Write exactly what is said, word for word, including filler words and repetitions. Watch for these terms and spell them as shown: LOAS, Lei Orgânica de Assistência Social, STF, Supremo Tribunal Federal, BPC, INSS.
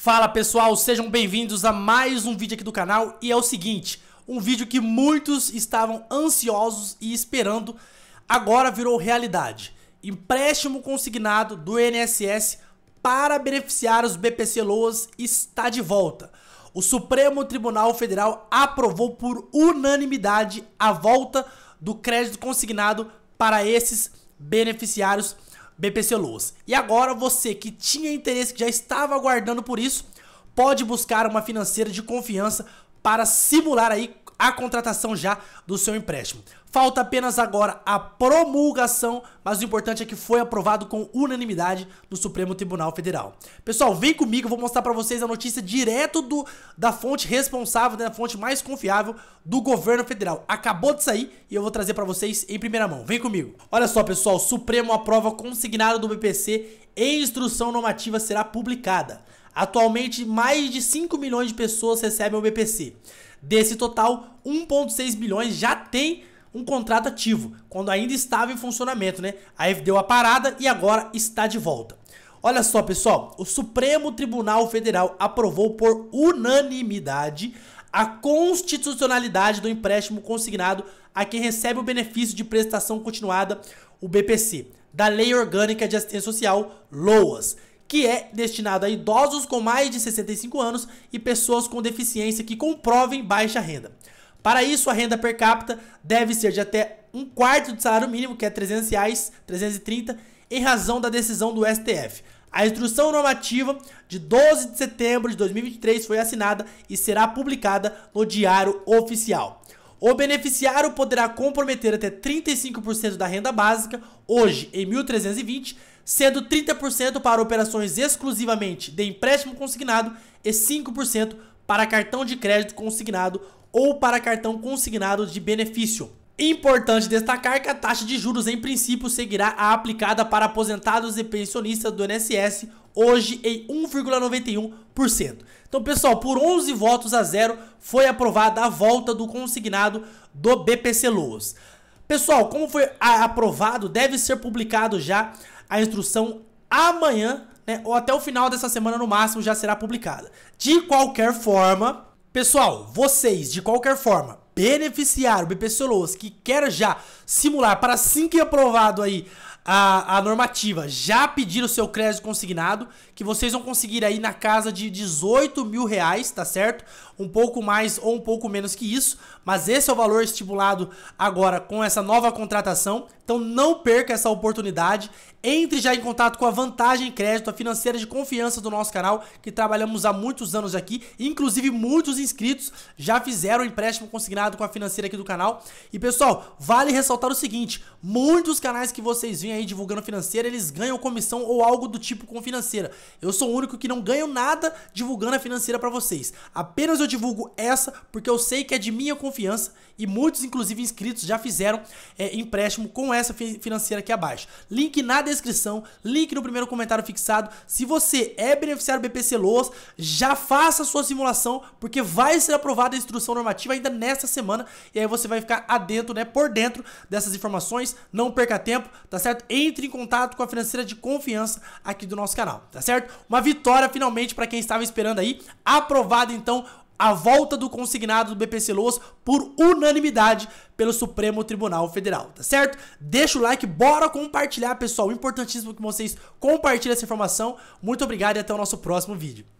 Fala pessoal, sejam bem-vindos a mais um vídeo aqui do canal. E é o seguinte, um vídeo que muitos estavam ansiosos e esperando, agora virou realidade. Empréstimo consignado do I N S S para beneficiários do B P C L O A S está de volta. O Supremo Tribunal Federal aprovou por unanimidade a volta do crédito consignado para esses beneficiários B P C L O A S. E agora você que tinha interesse, que já estava aguardando por isso, pode buscar uma financeira de confiança para simular aí a contratação já do seu empréstimo. Falta apenas agora a promulgação, mas o importante é que foi aprovado com unanimidade no Supremo Tribunal Federal. Pessoal, vem comigo, eu vou mostrar para vocês a notícia direto do, da fonte responsável, da fonte mais confiável do governo federal. Acabou de sair e eu vou trazer para vocês em primeira mão. Vem comigo. Olha só, pessoal, o Supremo aprova consignado do B P C e instrução normativa será publicada. Atualmente, mais de cinco milhões de pessoas recebem o B P C. Desse total, um vírgula seis bilhões já tem um contrato ativo, quando ainda estava em funcionamento, né? Aí deu a parada e agora está de volta. Olha só, pessoal, o Supremo Tribunal Federal aprovou por unanimidade a constitucionalidade do empréstimo consignado a quem recebe o benefício de prestação continuada, o B P C, da Lei Orgânica de Assistência Social, L O A S, que é destinado a idosos com mais de sessenta e cinco anos e pessoas com deficiência que comprovem baixa renda. Para isso, a renda per capita deve ser de até um quarto do salário mínimo, que é trezentos reais, trezentos e trinta, em razão da decisão do S T F. A instrução normativa de doze de setembro de dois mil e vinte e três foi assinada e será publicada no Diário Oficial. O beneficiário poderá comprometer até trinta e cinco por cento da renda básica, hoje em mil trezentos e vinte, sendo trinta por cento para operações exclusivamente de empréstimo consignado e cinco por cento para cartão de crédito consignado ou para cartão consignado de benefício. Importante destacar que a taxa de juros, em princípio, seguirá a aplicada para aposentados e pensionistas do I N S S, hoje em um vírgula noventa e um por cento. Então, pessoal, por onze votos a zero, foi aprovada a volta do consignado do B P C L O A S. Pessoal, como foi aprovado, deve ser publicado já a instrução amanhã, né, ou até o final dessa semana, no máximo, já será publicada. De qualquer forma, pessoal, vocês, de qualquer forma, beneficiário B P C L O A S que quer já simular para assim que aprovado aí a, a normativa, já pedir o seu crédito consignado, que vocês vão conseguir aí na casa de dezoito mil reais, tá certo? Um pouco mais ou um pouco menos que isso, mas esse é o valor estipulado agora com essa nova contratação. Então não perca essa oportunidade, entre já em contato com a Vantagem Crédito, a financeira de confiança do nosso canal, que trabalhamos há muitos anos aqui, inclusive muitos inscritos já fizeram empréstimo consignado com a financeira aqui do canal. E pessoal, vale ressaltar o seguinte, muitos canais que vocês vêm aí divulgando financeira, eles ganham comissão ou algo do tipo com financeira. Eu sou o único que não ganho nada divulgando a financeira para vocês, apenas eu divulgo essa porque eu sei que é de minha confiança e muitos, inclusive inscritos, já fizeram é, empréstimo com essa financeira aqui abaixo. Link na descrição, link no primeiro comentário fixado. Se você é beneficiário do B P C L O A S, já faça a sua simulação, porque vai ser aprovada a instrução normativa ainda nesta semana semana, e aí você vai ficar adentro, né, por dentro dessas informações. Não perca tempo, tá certo? Entre em contato com a financeira de confiança aqui do nosso canal, tá certo? Uma vitória finalmente para quem estava esperando aí. Aprovado então a volta do consignado do B P C L O A S por unanimidade pelo Supremo Tribunal Federal, tá certo? Deixa o like, bora compartilhar, pessoal. Importantíssimo que vocês compartilhem essa informação. Muito obrigado e até o nosso próximo vídeo.